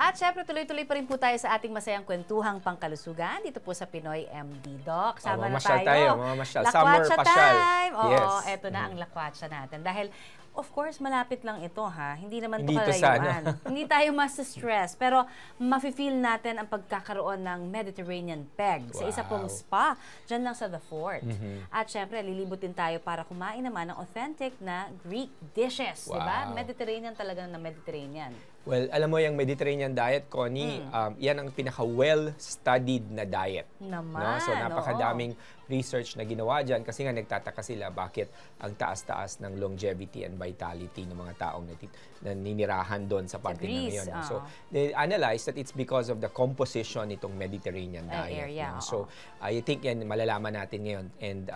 At syempre, tuloy-tuloy pa rin po tayo sa ating masayang kwentuhang pangkalusugan dito po sa Pinoy MD Doc. Sama na tayo. Lakwatsa time! Oo, yes. Eto na ang lakwatsa natin. Dahil, of course, malapit lang ito, ha? Hindi naman ito kalayuan. Hindi tayo mas-stress. Pero, mafe-feel natin ang pagkakaroon ng Mediterranean peg sa isa pong spa. Diyan lang sa The Fort. At syempre, lilibutin tayo para kumain naman ng authentic na Greek dishes. Diba? Mediterranean talaga na Mediterranean. Well, alam mo yung Mediterranean diet, Connie, yan ang pinaka-well-studied na diet. Naman, no? So, napakadaming research na ginawa dyan kasi nga nagtataka sila bakit ang taas-taas ng longevity and vitality ng mga taong naninirahan doon sa parte na yun. So, they analyzed that it's because of the composition nitong Mediterranean diet. So, I think yan, malalaman natin ngayon. And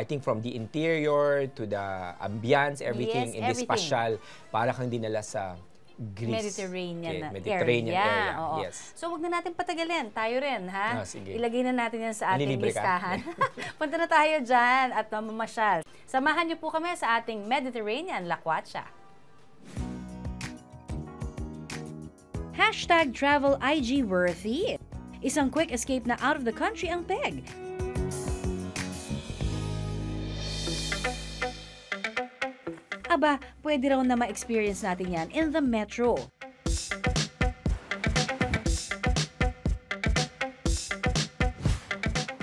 I think from the interior to the ambience, everything in this pasyal, para kang dinala sa Greece. Mediterranean area. Oo. Yes. So, wag na natin patagalin. Tayo rin, ha? Ilagay na natin yan sa ating listahan. Punta na tayo dyan at mamamasyal. Samahan niyo po kami sa ating Mediterranean Lakwatsa. #TravelIGWorthy. Isang quick escape na out of the country ang peg. Aba, pwede raw na ma-experience natin yan in the metro.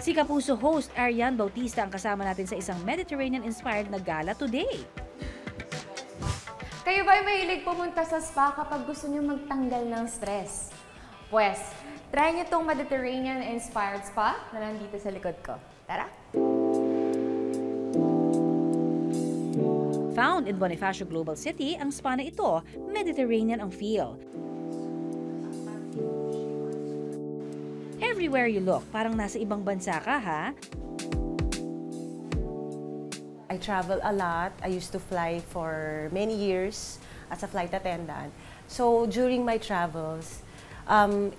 Si Kapuso host Arianne Bautista ang kasama natin sa isang Mediterranean-inspired na gala today. Kayo ba'y mahilig pumunta sa spa kapag gusto niyo magtanggal ng stress? Pues, try niyo itong Mediterranean-inspired spa na nandito sa likod ko. Tara! Found in Bonifacio Global City, ang spa na ito, Mediterranean ang feel. Everywhere you look, parang nasa ibang bansa ka, ha? I travel a lot. I used to fly for many years as a flight attendant. So during my travels,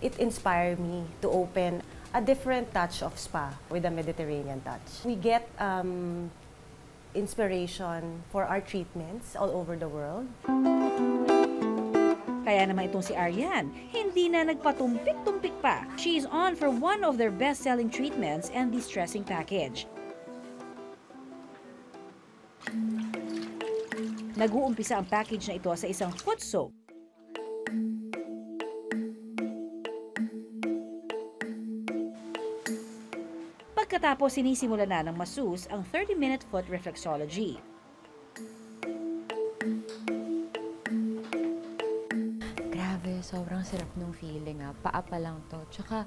it inspired me to open a different touch of spa with a Mediterranean touch. We get inspiration for our treatments all over the world. Kaya naman itong si Arianne, hindi na nagpatumpik-tumpik pa. She is on for one of their best-selling treatments and de-stressing package. Nag-uumpisa ang package na ito sa isang foot soak. Pagkatapos, sinisimula na ng masus ang 30-minute foot reflexology. Grabe, sobrang sarap nung feeling, ha. Paa pa lang to. Tsaka,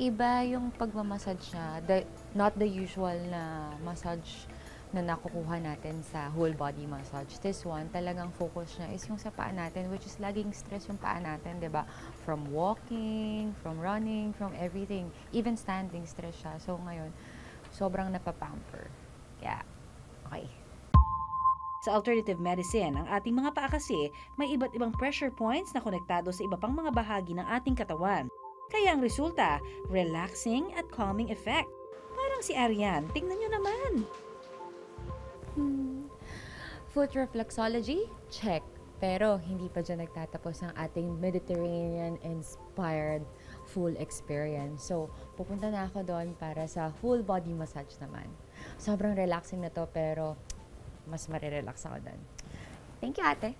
iba yung pagmamassage niya. Not the usual na massage na nakukuha natin sa whole body massage. This one, talagang focus niya is yung sa paa natin, which is laging stress yung paa natin, di ba? From walking, from running, from everything. Even standing, stress siya. So ngayon, sobrang napapamper. Kaya, okay. Sa alternative medicine, ang ating mga paa kasi may iba't ibang pressure points na konektado sa iba pang mga bahagi ng ating katawan. Kaya ang resulta, relaxing at calming effect. Parang si Arianne, tingnan nyo naman. Foot reflexology? Check. Pero hindi pa dyan nagtatapos ang ating Mediterranean-inspired full experience. So, pupunta na ako doon para sa full body massage naman. Sobrang relaxing na to, pero mas marirelax ako doon. Thank you, ate!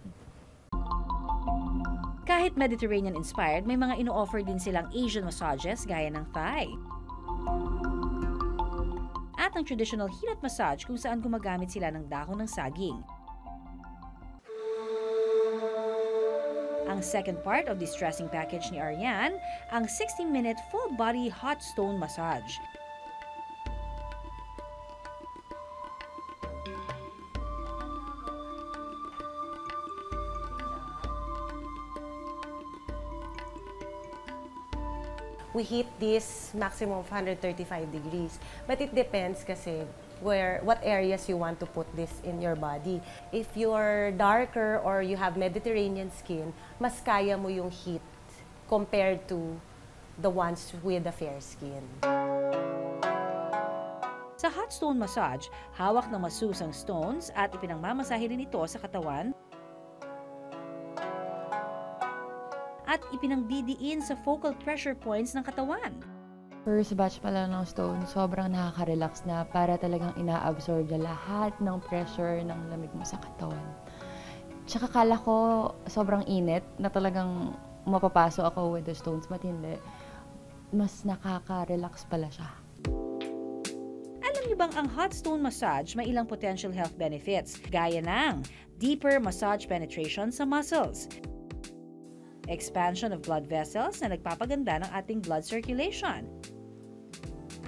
Kahit Mediterranean-inspired, may mga ino-offer din silang Asian massages gaya ng Thai. At ang traditional heelot massage kung saan gumagamit sila ng dahon ng saging. Ang second part of the stressing package ni Arianne, ang 60-minute full-body hot stone massage. We heat this maximum of 135 degrees, but it depends kasi what areas you want to put this in your body. If you're darker or you have Mediterranean skin, mas kaya mo yung heat compared to the ones with the fair skin. Sa hot stone massage, hawak ng masseuse ang stones at ipinangmamasahe rin ito sa katawan at ipinangdidiin sa focal pressure points ng katawan. First batch pala ng stone, sobrang nakaka-relax na para talagang ina-absorb na lahat ng pressure ng lamig mo sa katawan. Tsaka kala ko sobrang init na talagang mapapaso ako with the stones, but hindi. Mas nakaka-relax pala siya. Alam niyo bang ang hot stone massage may ilang potential health benefits, gaya ng deeper massage penetration sa muscles, expansion of blood vessels na nagpapaganda ng ating blood circulation,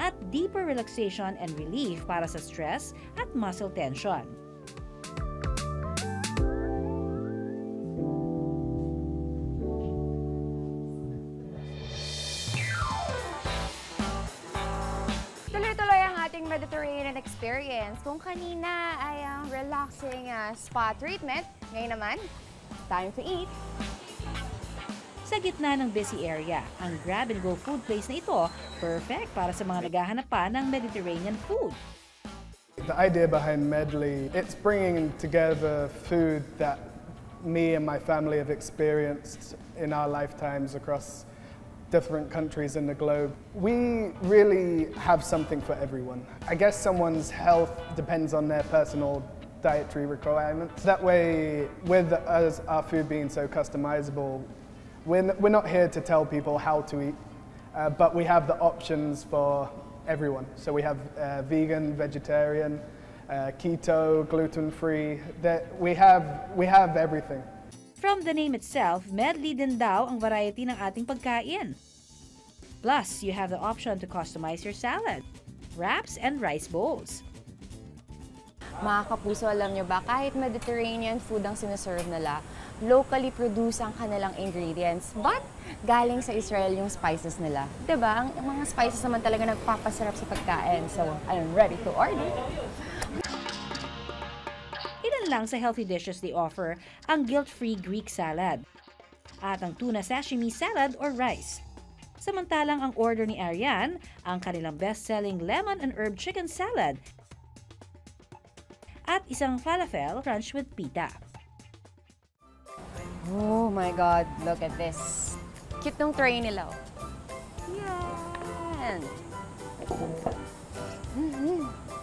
at deeper relaxation and relief para sa stress at muscle tension. Tuloy-tuloy ang ating Mediterranean experience. Kung kanina ay ang relaxing spa treatment, ngayon naman, time to eat! Sa gitna ng busy area, ang grab-and-go food place na ito, perfect para sa mga naghahanap pa ng Mediterranean food. The idea behind Medley, it's bringing together food that me and my family have experienced in our lifetimes across different countries in the globe. We really have something for everyone. I guess someone's health depends on their personal dietary requirements. That way, with us, our food being so customizable, we're not here to tell people how to eat, but we have the options for everyone. So we have vegan, vegetarian, keto, gluten-free. We have everything. From the name itself, Medley din daw ang variety ng ating pagkain. Plus, you have the option to customize your salad, wraps, and rice bowls. Mga kapuso, alam nyo ba, kahit Mediterranean food ang sinaserve nila, locally produced ang kanilang ingredients, but galing sa Israel yung spices nila. Diba? Ang mga spices naman talaga nagpapasarap sa pagkain, so I'm ready to order. Ilan lang sa healthy dishes they offer ang guilt-free Greek salad at ang tuna sashimi salad or rice. Samantalang ang order ni Arianne, ang kanilang best-selling lemon and herb chicken salad at isang falafel crunch with pita. Oh my God, look at this. Cute nung tray nila. Yan!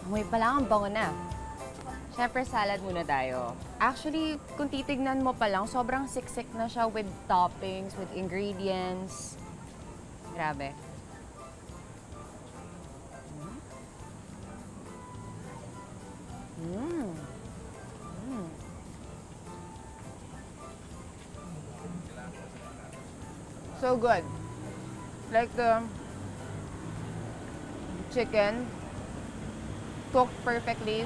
Amoy pala, ang bango na. Siyempre, salad muna tayo. Actually, kung titignan mo pa lang, sobrang siksik na siya with toppings, with ingredients. Grabe. So good. Like the chicken, cooked perfectly.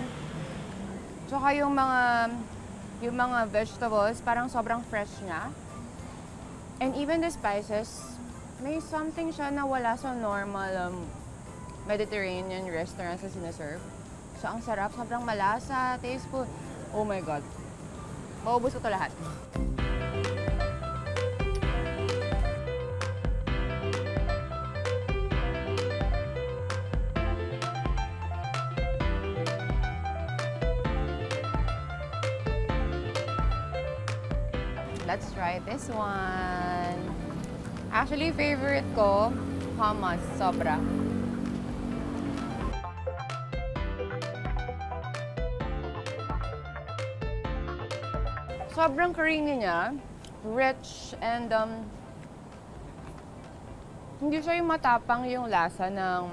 Tsaka yung mga vegetables, parang sobrang fresh niya. And even the spices, may something siya na wala sa normal Mediterranean restaurants na sinaserve. So ang sarap, sobrang malasa, tasteful. Oh my God. Maubos ko to lahat. Let's try this one. Actually, favorite ko, hummus, sobra. Sobrang creamy niya, rich, and hindi siya yung matapang yung lasa ng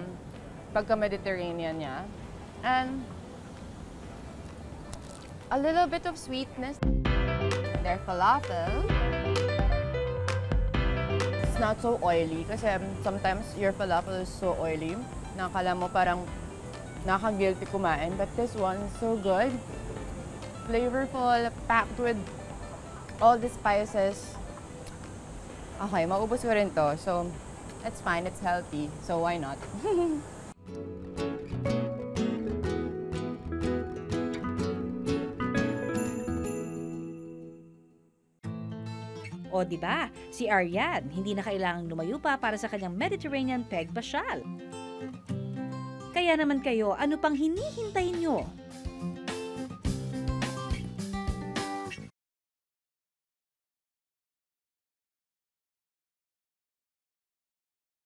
pagka-Mediterranean niya. And a little bit of sweetness. Their falafel. It's not so oily kasi sometimes your falafel is so oily. Nakakala mo parang nakaka-guilty kumain. But this one is so good. Flavorful, packed with all the spices. Okay, maubos ko rin to. So, it's fine. It's healthy. So, why not? O diba, si Arianne, hindi na kailangang lumayo pa para sa kanyang Mediterranean peg basyal. Kaya naman kayo, ano pang hinihintayin nyo?